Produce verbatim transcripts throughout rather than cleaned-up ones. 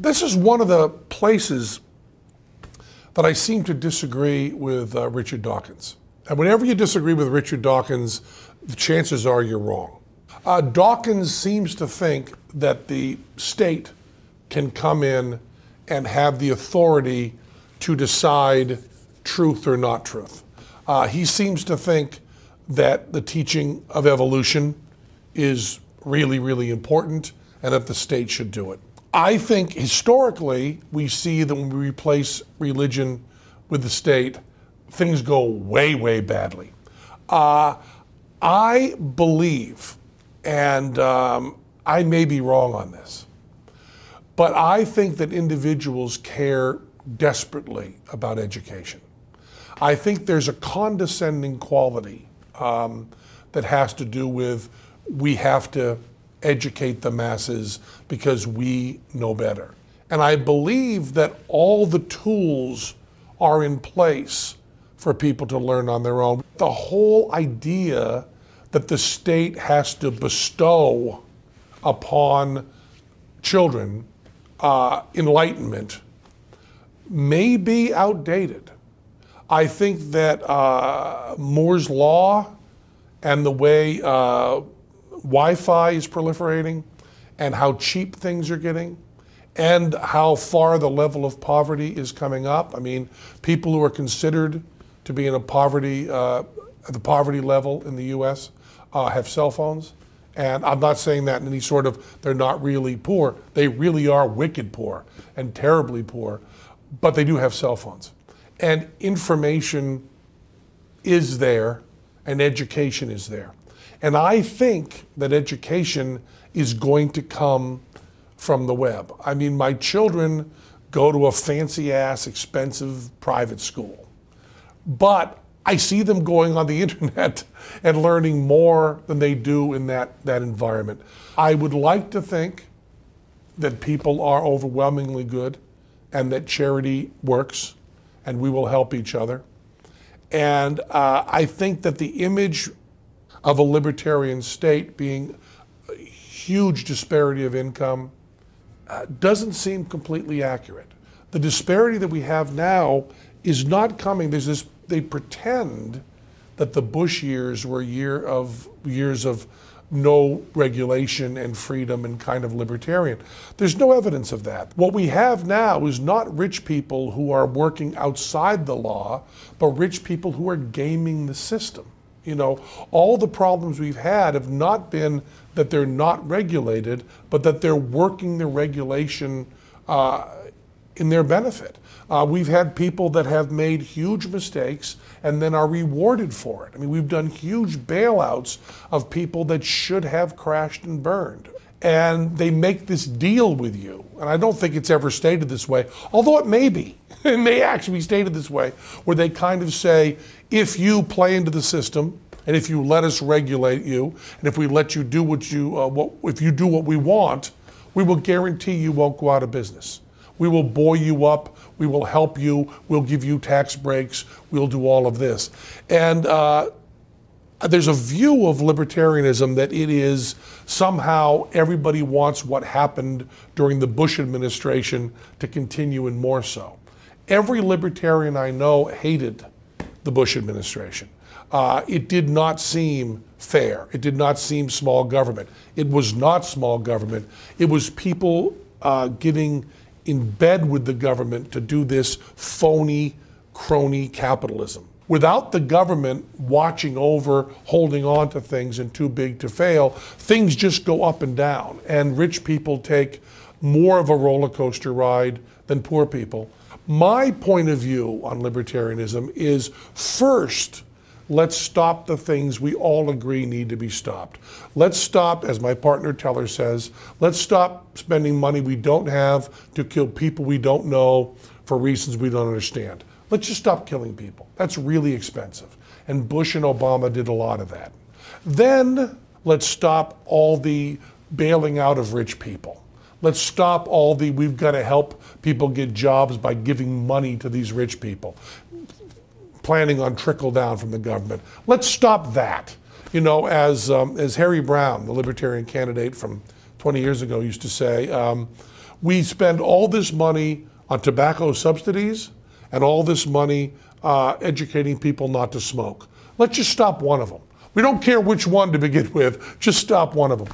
this is one of the places that I seem to disagree with uh, Richard Dawkins. And whenever you disagree with Richard Dawkins, the chances are you're wrong. Uh, Dawkins seems to think that the state can come in and have the authority to decide truth or not truth. Uh, he seems to think that the teaching of evolution is really, really important and that the state should do it. I think historically we see that when we replace religion with the state, things go way, way badly. Uh, I believe, and um, I may be wrong on this, but I think that individuals care desperately about education. I think there's a condescending quality um, that has to do with we have to educate the masses because we know better. And I believe that all the tools are in place for people to learn on their own. The whole idea that the state has to bestow upon children uh, enlightenment may be outdated. I think that uh, Moore's Law and the way uh, Wi-Fi is proliferating and how cheap things are getting and how far the level of poverty is coming up. I mean, people who are considered to be in a poverty, uh, at the poverty level in the U S Uh, have cell phones. And I'm not saying that in any sort of, they're not really poor. They really are wicked poor and terribly poor, but they do have cell phones. And information is there and education is there. And I think that education is going to come from the web. I mean, my children go to a fancy ass, expensive private school, but I see them going on the internet and learning more than they do in that, that environment. I would like to think that people are overwhelmingly good and that charity works and we will help each other. And uh, I think that the image of a libertarian state being a huge disparity of income uh, doesn't seem completely accurate. The disparity that we have now is not coming. There's this, they pretend that the Bush years were a year of, years of no regulation and freedom and kind of libertarian. There's no evidence of that. What we have now is not rich people who are working outside the law, but rich people who are gaming the system. You know, all the problems we've had have not been that they're not regulated, but that they're working the regulation uh, in their benefit. Uh, we've had people that have made huge mistakes and then are rewarded for it. I mean, we've done huge bailouts of people that should have crashed and burned. And they make this deal with you. And I don't think it's ever stated this way, although it may be. It may actually be stated this way, where they kind of say, if you play into the system, and if you let us regulate you, and if we let you do what you, uh, what, if you do what we want, we will guarantee you won't go out of business. We will buoy you up, we will help you, we'll give you tax breaks, we'll do all of this. And uh, there's a view of libertarianism that it is somehow everybody wants what happened during the Bush administration to continue and more so. Every libertarian I know hated the Bush administration. Uh, it did not seem fair. It did not seem small government. It was not small government. It was people uh, getting in bed with the government to do this phony, crony capitalism. Without the government watching over, holding on to things and too big to fail, things just go up and down. And rich people take more of a roller coaster ride than poor people. My point of view on libertarianism is first, let's stop the things we all agree need to be stopped. Let's stop, as my partner Teller says, let's stop spending money we don't have to kill people we don't know for reasons we don't understand. Let's just stop killing people. That's really expensive. And Bush and Obama did a lot of that. Then let's stop all the bailing out of rich people. Let's stop all the, we've got to help people get jobs by giving money to these rich people. Planning on trickle down from the government. Let's stop that. You know, as, um, as Harry Brown, the libertarian candidate from twenty years ago, used to say, um, we spend all this money on tobacco subsidies and all this money uh, educating people not to smoke. Let's just stop one of them. We don't care which one to begin with, just stop one of them.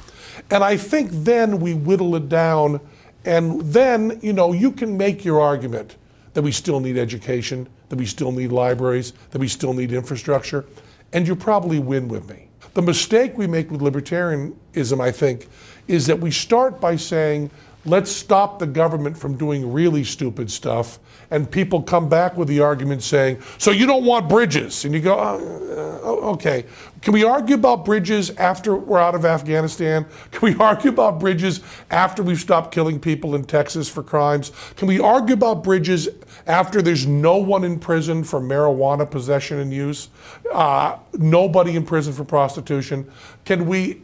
And I think then we whittle it down, and then, you know, you can make your argument that we still need education, that we still need libraries, that we still need infrastructure, and you probably win with me. The mistake we make with libertarianism, I think, is that we start by saying, let's stop the government from doing really stupid stuff, and people come back with the argument saying, so you don't want bridges? And you go, oh, okay, can we argue about bridges after we're out of Afghanistan? Can we argue about bridges after we've stopped killing people in Texas for crimes? Can we argue about bridges after there's no one in prison for marijuana possession and use? Uh, nobody in prison for prostitution? Can we...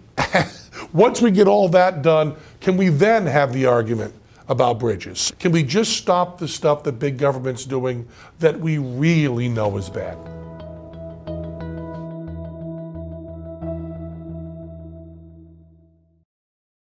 Once we get all that done, can we then have the argument about bridges? Can we just stop the stuff that big government's doing that we really know is bad?